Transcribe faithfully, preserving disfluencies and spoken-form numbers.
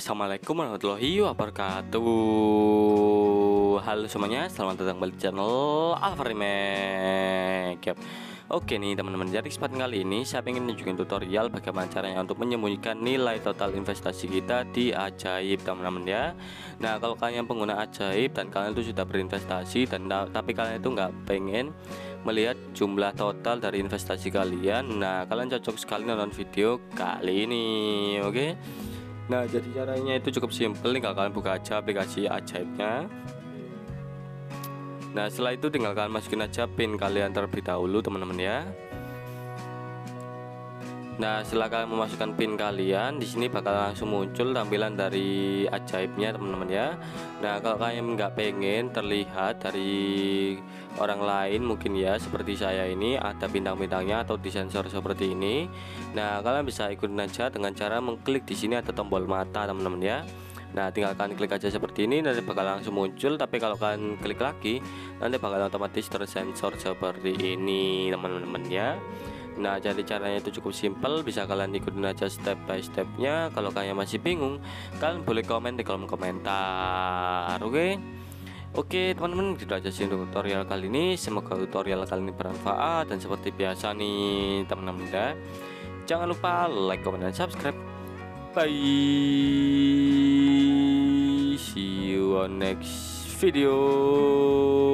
Assalamualaikum warahmatullahi wabarakatuh. Halo semuanya, selamat datang kembali di channel Alvan Remag. Oke nih teman-teman, jadi kesempatan kali ini saya ingin menunjukkan tutorial bagaimana caranya untuk menyembunyikan nilai total investasi kita di Ajaib, teman-teman ya. Nah, kalau kalian pengguna Ajaib dan kalian itu sudah berinvestasi dan tapi kalian itu nggak pengen melihat jumlah total dari investasi kalian, nah kalian cocok sekali nonton video kali ini. Oke okay? Nah, jadi caranya itu cukup simpel. Tinggal kalian buka aja aplikasi Ajaibnya. Nah, setelah itu tinggal kalian masukin aja pin kalian terlebih dahulu, teman-teman ya. Nah, setelah kalian memasukkan pin kalian, di sini bakal langsung muncul tampilan dari Ajaibnya, teman-teman ya. Nah, kalau kalian nggak pengen terlihat dari orang lain, mungkin ya seperti saya ini ada bintang-bintangnya atau disensor seperti ini. Nah, kalian bisa ikutin aja dengan cara mengklik di sini ada tombol mata, teman-teman ya. Nah, tinggal kalian klik aja seperti ini, nanti bakal langsung muncul. Tapi kalau kalian klik lagi, nanti bakal otomatis tersensor seperti ini, teman-teman ya. Nah, jadi caranya itu cukup simpel, bisa kalian ikutin aja step by stepnya. Kalau kalian masih bingung, kalian boleh komen di kolom komentar. Oke okay? Oke teman-teman, gitu aja sih untuk tutorial kali ini. Semoga tutorial kali ini bermanfaat. Dan seperti biasa nih teman-teman ya, jangan lupa like, comment, dan subscribe. Bye. See you on next video.